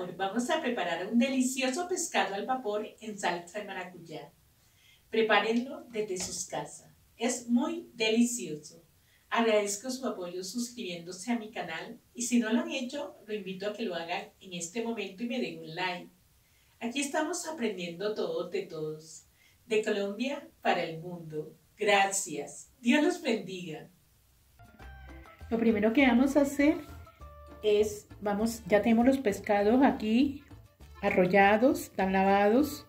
sabor vamos a preparar un delicioso pescado al vapor en salsa de maracuyá. Prepárenlo desde sus casas. Es muy delicioso. Agradezco su apoyo suscribiéndose a mi canal y si no lo han hecho, lo invito a que lo hagan en este momento y me den un like. Aquí estamos aprendiendo todos de todos. De Colombia para el mundo. Gracias. Dios los bendiga. Lo primero que vamos a hacer es, ya tenemos los pescados aquí arrollados, están lavados.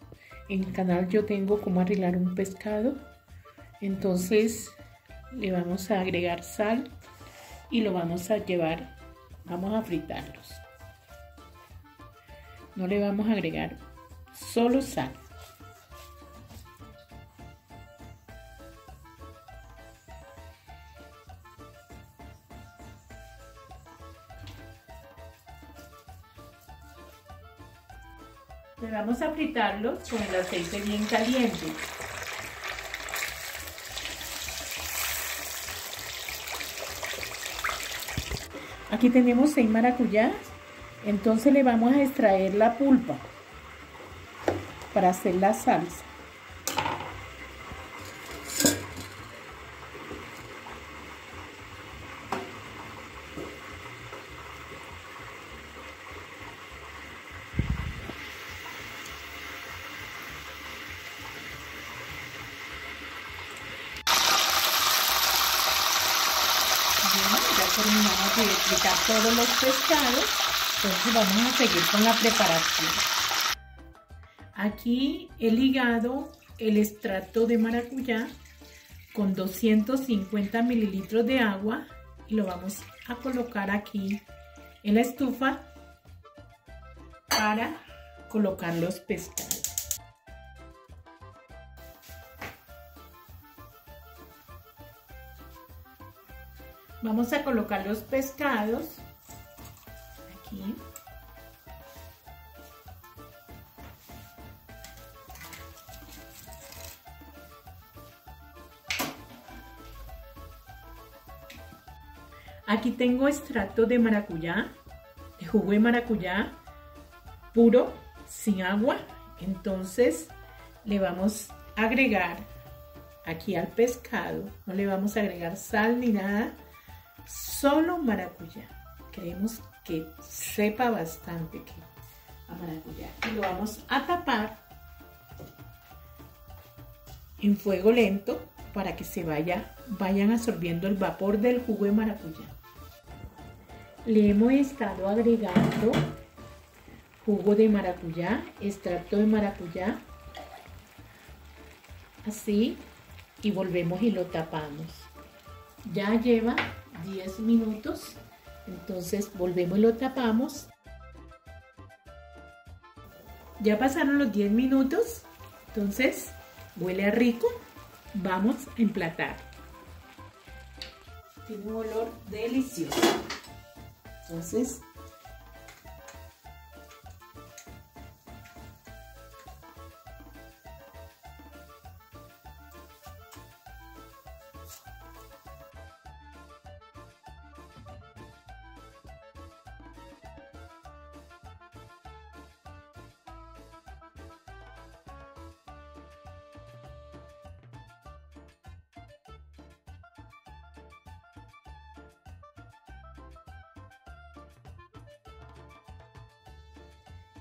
En el canal yo tengo cómo arreglar un pescado. Entonces le vamos a agregar sal y lo vamos a llevar, vamos a fritarlos. No le vamos a agregar solo sal. Le vamos a fritarlo con el aceite bien caliente. Aquí tenemos 6 maracuyás, entonces le vamos a extraer la pulpa para hacer la salsa. Terminamos de fritar todos los pescados, entonces vamos a seguir con la preparación. Aquí he ligado el extracto de maracuyá con 250 mililitros de agua y lo vamos a colocar aquí en la estufa para colocar los pescados. Vamos a colocar los pescados aquí. Aquí tengo extracto de maracuyá, de jugo de maracuyá puro, sin agua. Entonces le vamos a agregar aquí al pescado. No le vamos a agregar sal ni nada. Solo maracuyá, queremos que sepa bastante que a maracuyá, y lo vamos a tapar en fuego lento para que se vayan absorbiendo el vapor del jugo de maracuyá. Le hemos estado agregando jugo de maracuyá, extracto de maracuyá, así, y volvemos y lo tapamos. Ya lleva 10 minutos, entonces volvemos y lo tapamos. Ya pasaron los 10 minutos, entonces huele a rico. Vamos a emplatar. Tiene un olor delicioso. Entonces,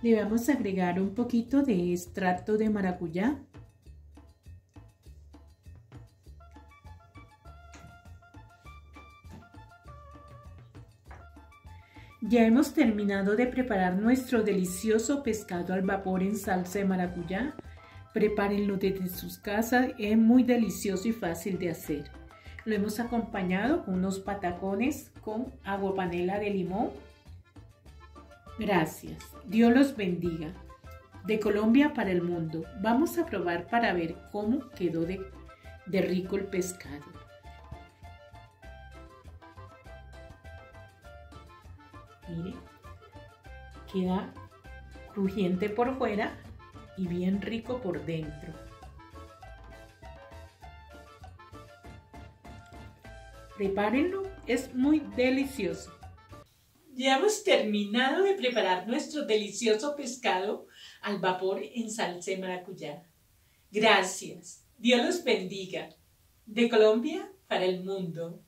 le vamos a agregar un poquito de extracto de maracuyá. Ya hemos terminado de preparar nuestro delicioso pescado al vapor en salsa de maracuyá. Prepárenlo desde sus casas, es muy delicioso y fácil de hacer. Lo hemos acompañado con unos patacones con aguapanela de limón. Gracias. Dios los bendiga. De Colombia para el mundo. Vamos a probar para ver cómo quedó de rico el pescado. Miren, queda crujiente por fuera y bien rico por dentro. Prepárenlo, es muy delicioso. Ya hemos terminado de preparar nuestro delicioso pescado al vapor en salsa de maracuyá. Gracias. Dios los bendiga. De Colombia para el mundo.